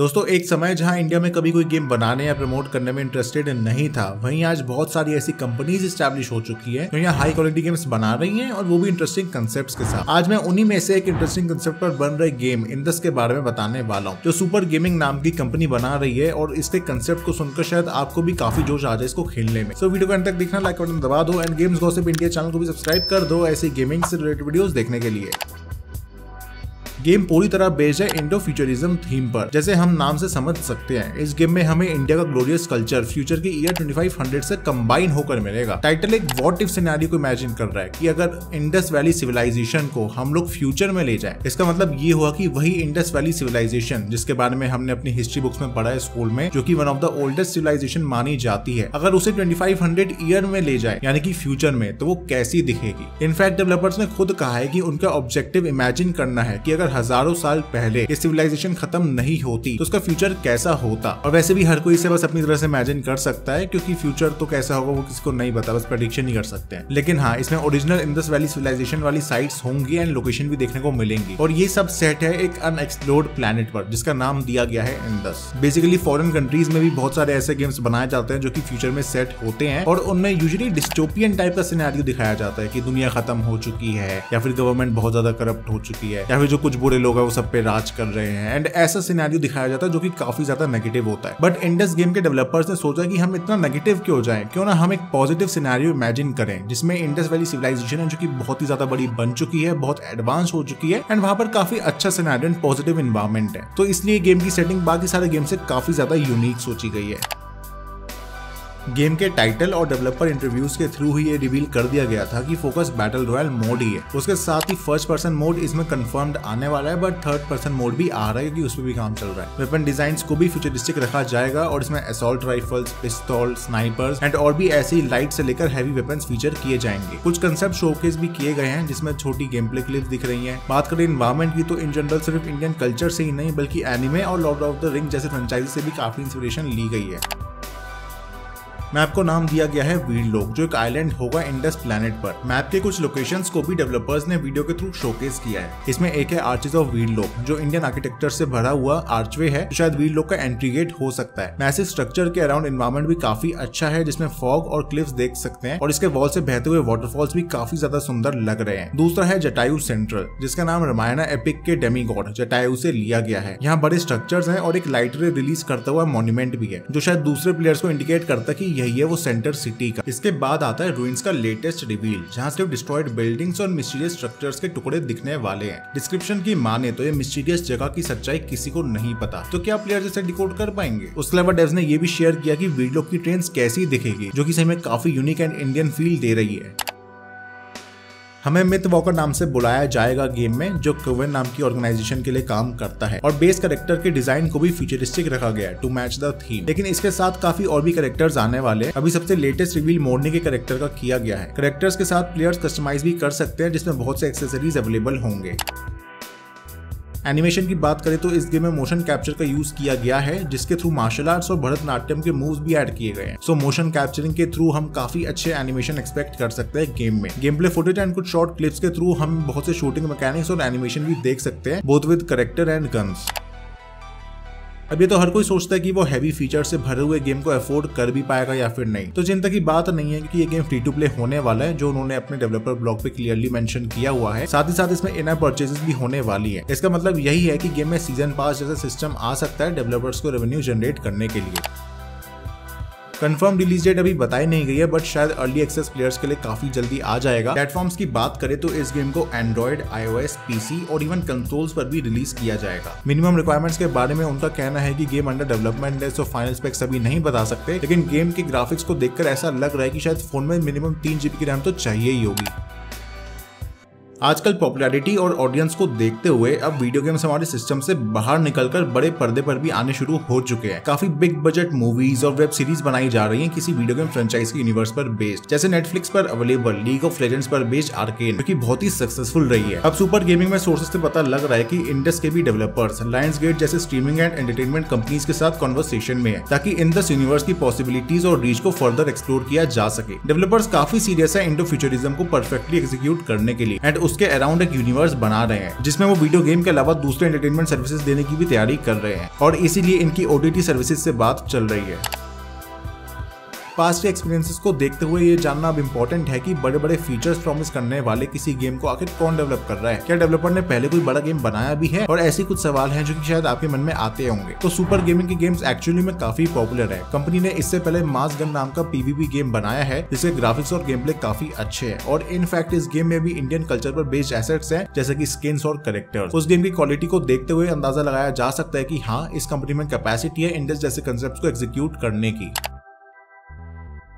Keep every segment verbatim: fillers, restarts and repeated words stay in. दोस्तों एक समय जहां इंडिया में कभी कोई गेम बनाने या प्रमोट करने में इंटरेस्टेड नहीं था, वहीं आज बहुत सारी ऐसी कंपनीज एस्टैब्लिश हो चुकी है जो यहाँ हाई क्वालिटी गेम्स बना रही हैं और वो भी इंटरेस्टिंग कंसेप्ट्स के साथ। आज मैं उन्हीं में से एक इंटरेस्टिंग कंसेप्ट पर बन रहे गेम इंडस के बारे में बताने वाला हूँ, जो सुपर गेमिंग नाम की कंपनी बना रही है और इसके कंसेप्ट को सुनकर शायद आपको भी काफी जोश आ जाए इसको खेलने में। सो वीडियो को अंत तक देखना, लाइक बटन दबा दो and games gossip India channel को भी सब्सक्राइब कर दो ऐसी गेमिंग से रिलेटेड वीडियोस देखने के लिए। गेम पूरी तरह बेस्ड है इंडो फ्यूचरिज्म थीम पर, जैसे हम नाम से समझ सकते हैं। इस गेम में हमें इंडिया का ग्लोरियस कल्चर फ्यूचर की ईयर पच्चीस सौ से कंबाइन होकर मिलेगा। टाइटल एक व्हाट इफ सिनेरियो को इमेजिन कर रहा है कि अगर इंडस वैली सिविलाइजेशन को हम लोग फ्यूचर में ले जाएं, इसका मतलब ये हुआ कि वही इंडस वैली सिविलाइजेशन जिसके बारे में हमने अपनी हिस्ट्री बुक्स में पढ़ा है स्कूल में, जो की one of the oldest civilisation मानी जाती है, अगर उसे ट्वेंटी फाइव हंड्रेड ईयर में ले जाए यानी कि फ्यूचर में, तो वो कैसी दिखेगी। इनफैक्ट डेवलपर्स ने खुद कहा है कि उनका ऑब्जेक्टिव इमेजिन करना है कि अगर हजारों साल पहले ये सिविलाइजेशन खत्म नहीं होती तो उसका फ्यूचर कैसा होता। और वैसे भी हर कोई इसे बस अपनी तरह से इमेजिन कर सकता है, क्योंकि फ्यूचर तो कैसा होगा वो किसी को नहीं पता, बस प्रेडिक्शन ही कर सकते हैं। लेकिन हाँ, इसमें ओरिजिनल इंडस वैली सिविलाइजेशन वाली साइट्स होंगी एंड लोकेशन भी देखने को मिलेंगी। और ये सब सेट है एक अनएक्सप्लोर्ड प्लेनेट पर जिसका नाम दिया गया है इंडस। बेसिकली फॉरेन कंट्रीज में भी बहुत सारे ऐसे गेम्स बनाए जाते हैं जो की फ्यूचर में सेट होते हैं और उनमें यूजुअली डिस्टोपियन टाइप का सिनेरियो दिखाया जाता है कि दुनिया खत्म हो चुकी है या फिर गवर्नमेंट बहुत ज्यादा करप्ट हो चुकी है या फिर जो कुछ बुरे लोग हैं वो सब पे राज कर रहे हैं एंड ऐसा सिनेरियो दिखाया जाता है जो कि काफी ज्यादा नेगेटिव होता है। बट इंडस गेम के डेवलपर्स ने सोचा कि हम इतना नेगेटिव क्यों जाएं, क्यों ना हम एक पॉजिटिव सिनेरियो इमेजिन करें जिसमें इंडस वैली सिविलाइजेशन है जो कि बहुत ही ज्यादा बड़ी बन चुकी है, बहुत एडवांस हो चुकी है एंड वहाँ पर काफी अच्छा सिनेरियो एंड पॉजिटिव एनवायरनमेंट है। तो इसलिए गेम की सेटिंग बाकी सारे गेम से काफी ज्यादा यूनिक सोची गई है। गेम के टाइटल और डेवलपर इंटरव्यूज के थ्रू ही ये रिवील कर दिया गया था कि फोकस बैटल रॉयल मोड ही है। उसके साथ ही फर्स्ट पर्सन मोड इसमें कंफर्म्ड आने वाला है, बट थर्ड पर्सन मोड भी आ रहा है क्योंकि उस पर भी काम चल रहा है। वेपन डिजाइन्स को भी फ्यूचरिस्टिक रखा जाएगा और इसमें असॉल्ट राइफल्स, पिस्तौल, स्नाइपर्स एंड और भी ऐसी लाइट से लेकर हैवी वेपन्स फीचर किए जाएंगे। कुछ कंसेप्ट शोकेस भी किए गए हैं जिसमें छोटी गेम प्ले क्लिप्स दिख रही है। बात करें एनवायरमेंट की तो इन जनरल सिर्फ इंडियन कल्चर से ही नहीं बल्कि एनिमे और लॉर्ड ऑफ द रिंग जैसे फ्रेंचाइजी से भी काफी इंस्पिरेशन ली गई है। मैप को नाम दिया गया है वीडलॉक, जो एक आइलैंड होगा इंडस प्लैनेट पर। मैप के कुछ लोकेशंस को भी डेवलपर्स ने वीडियो के थ्रू शोकेस किया है। इसमें एक है आर्चेस ऑफ वीड लॉक जो इंडियन आर्किटेक्चर से भरा हुआ आर्चवे है, तो शायद वीडलॉक का एंट्री गेट हो सकता है। मैसिव स्ट्रक्चर के अराउंड एनवायरमेंट भी काफी अच्छा है जिसमें फॉग और क्लिफ्स देख सकते हैं और इसके वॉल से बहते हुए वाटरफॉल्स भी काफी ज्यादा सुंदर लग रहे हैं। दूसरा है जटायु सेंट्रल, जिसका नाम रामायण एपिक के डेमी गॉड जटायु से लिया गया है। यहाँ बड़े स्ट्रक्चर्स हैं और एक लाइटरे रिलीज करता हुआ मॉन्यूमेंट भी है जो शायद दूसरे प्लेयर्स को इंडिकेट करता है कि यही है वो सेंटर सिटी का। इसके बाद आता है रूइंस का लेटेस्ट रिवील, जहाँ सिर्फ डिस्ट्रॉयड बिल्डिंग्स और मिस्टीरियस स्ट्रक्चर्स के टुकड़े दिखने वाले हैं। डिस्क्रिप्शन की माने तो ये मिस्टीरियस जगह की सच्चाई किसी को नहीं पता, तो क्या प्लेयर्स इसे डिकोड कर पाएंगे। उसके अलावा डेव्स ने ये भी शेयर किया कि वीडलॉक की ट्रेन्स कैसी दिखेगी, जो कि सही में काफी यूनिक एंड इंडियन फील दे रही है। हमें मिथ वॉकर नाम से बुलाया जाएगा गेम में, जो कवन नाम की ऑर्गेनाइजेशन के लिए काम करता है और बेस कैरेक्टर के डिजाइन को भी फ्यूचरिस्टिक रखा गया है टू मैच द थीम। लेकिन इसके साथ काफी और भी कैरेक्टर्स आने वाले हैं। अभी सबसे लेटेस्ट रिवील मोरनी के कैरेक्टर का किया गया है। कैरेक्टर्स के साथ प्लेयर्स कस्टमाइज भी कर सकते हैं जिसमें बहुत से एक्सेसरीज अवेलेबल होंगे। एनिमेशन की बात करें तो इस गेम में मोशन कैप्चर का यूज किया गया है जिसके थ्रू मार्शल आर्ट्स और भरतनाट्यम के मूव्स भी ऐड किए गए हैं। सो मोशन कैप्चरिंग के थ्रू हम काफी अच्छे एनिमेशन एक्सपेक्ट कर सकते हैं गेम में। गेम प्ले फुटेज एंड कुछ शॉर्ट क्लिप्स के थ्रू हम बहुत से शूटिंग मैकेनिक्स और एनिमेशन भी देख सकते हैं, both with character and guns. अब ये तो हर कोई सोचता है कि वो हैवी फीचर से भरे हुए गेम को अफोर्ड कर भी पाएगा या फिर नहीं, तो चिंता की बात नहीं है कि ये गेम फ्री टू प्ले होने वाला है, जो उन्होंने अपने डेवलपर ब्लॉग पे क्लियरली मेंशन किया हुआ है। साथ ही साथ इसमें इन ऐप परचेजेस भी होने वाली है। इसका मतलब यही है कि गेम में सीजन पास जैसा सिस्टम आ सकता है डेवलपर्स को रेवेन्यू जनरेट करने के लिए। कंफर्म रिलीज डेट अभी बताई नहीं गई है, बट शायद अर्ली एक्सेस प्लेयर्स के लिए काफी जल्दी आ जाएगा। प्लेटफॉर्म्स की बात करें तो इस गेम को एंड्रॉइड, आईओएस, पीसी और इवन कंसोल्स पर भी रिलीज किया जाएगा। मिनिमम रिक्वायरमेंट्स के बारे में उनका कहना है कि गेम अंडर डेवलपमेंट है, सो फाइनल स्पेक्स अभी नहीं बता सकते, लेकिन गेम के ग्राफिक्स को देखकर ऐसा लग रहा है कि शायद फोन में मिनिमम तीन जीबी की रैम तो चाहिए ही होगी। आजकल पॉपुलैरिटी और ऑडियंस को देखते हुए अब वीडियो गेम्स हमारे सिस्टम से बाहर निकलकर बड़े पर्दे पर भी आने शुरू हो चुके हैं। काफी बिग बजट मूवीज और वेब सीरीज बनाई जा रही हैं किसी वीडियो गेम फ्रेंचाइज के यूनिवर्स पर बेस्ड, जैसे नेटफ्लिक्स पर अवेलेबल लीग ऑफ लेजेंड्स पर बेस्ड आर्केन, जो की बहुत ही सक्सेसफुल रही है। अब सुपर गेमिंग में सोर्सेस से पता लग रहा है कि इंडस के भी डेवलपर्स लायंस गेट जैसे स्ट्रीमिंग एंड एंटरटेनमेंट कंपनीज के साथ कॉन्वर्सेशन में है, ताकि इंडस यूनिवर्स की पॉसिबिलिटीज और रीच को फर्दर एक्सप्लोर किया जा सके। डेवलपर्स काफी सीरियस है इंडो फ्यूचरिज्म को परफेक्टली एग्जीक्यूट करने के लिए एंड उसके अराउंड एक यूनिवर्स बना रहे हैं जिसमें वो वीडियो गेम के अलावा दूसरे एंटरटेनमेंट सर्विसेज देने की भी तैयारी कर रहे हैं और इसीलिए इनकी ओटीटी सर्विसेज से बात चल रही है। पास्ट एक्सपीरियंसेस को देखते हुए ये जानना अब इम्पोर्टेंट है कि बड़े बड़े फीचर्स प्रॉमिस करने वाले किसी गेम को आखिर कौन डेवलप कर रहा है, क्या डेवलपर ने पहले कोई बड़ा गेम बनाया भी है, और ऐसे कुछ सवाल हैं जो कि शायद आपके मन में आते होंगे। तो सुपर गेमिंग के गेम्स एक्चुअली में काफी पॉपुलर है। कंपनी ने इससे पहले मास्कगन नाम का पीवीपी गेम बनाया है जिसके ग्राफिक्स और गेम प्ले काफी अच्छे है और इनफैक्ट इस गेम में भी इंडियन कल्चर पर बेस्ड एसेट्स है जैसे की स्किन्स और कैरेक्टर्स। उस गेम की क्वालिटी को देखते हुए अंदाजा लगाया जा सकता है की हाँ, इस कंपनी में कैपेसिटी है इंडस जैसे कंसेप्ट को एग्जीक्यूट करने की।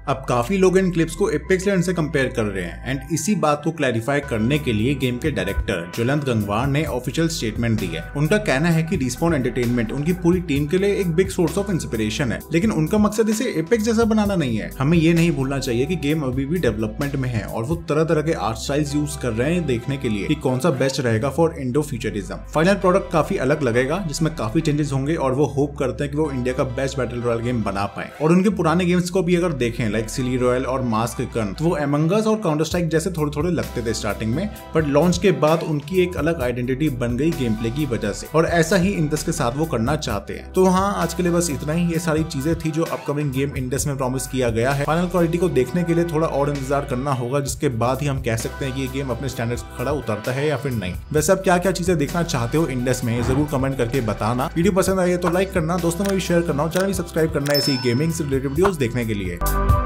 अब काफी लोग इन क्लिप्स को एपेक्स लेजेंड्स से कंपेयर कर रहे हैं एंड इसी बात को क्लैरिफाई करने के लिए गेम के डायरेक्टर जोलंद गंगवार ने ऑफिशियल स्टेटमेंट दी है। उनका कहना है कि रिस्पॉन एंटरटेनमेंट उनकी पूरी टीम के लिए एक बिग सोर्स ऑफ इंस्पिरेशन है, लेकिन उनका मकसद इसे एपेक्स जैसा बनाना नहीं है। हमें ये नहीं भूलना चाहिए कि गेम अभी भी डेवलपमेंट में है और वो तरह तरह के आर्ट स्टाइल्स यूज कर रहे हैं देखने के लिए कि कौन सा बेस्ट रहेगा for Indo futurism. Final product काफी अलग लगेगा जिसमें काफी चेंजेस होंगे और वो होप करते हैं कि वो इंडिया का बेस्ट बैटल रॉयल गेम बना पाए। और उनके पुराने गेम्स को भी अगर देखें लाइक सिली रॉयल और मास्कगन, तो वो एमंग अस और काउंटर स्ट्राइक जैसे थोड़े थोड़े लगते थे स्टार्टिंग में, बट लॉन्च के बाद उनकी एक अलग आइडेंटिटी बन गई गेम प्ले की वजह से और ऐसा ही इंडस के साथ वो करना चाहते हैं। तो हाँ, आज के लिए बस इतना ही। ये सारी चीजें थी जो अपकमिंग गेम इंडस में प्रॉमिस किया गया है। फाइनल क्वालिटी को देखने के लिए थोड़ा और इंतजार करना होगा जिसके बाद ही हम कह सकते हैं कि ये गेम अपने स्टैंडर्ड्स पर खड़ा उतरता है या फिर नहीं। वैसे आप क्या क्या चीजें देखना चाहते हो इंडस में जरूर कमेंट करके बताना। वीडियो पसंद आई तो लाइक करना, दोस्तों में भी शेयर करना और चैनल भी सब्सक्राइब करना ऐसी गेमिंग से रिलेटेड वीडियोस देखने के लिए।